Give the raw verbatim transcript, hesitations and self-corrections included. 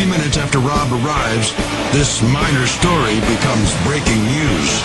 Three minutes after Rob arrives, this minor story becomes breaking news.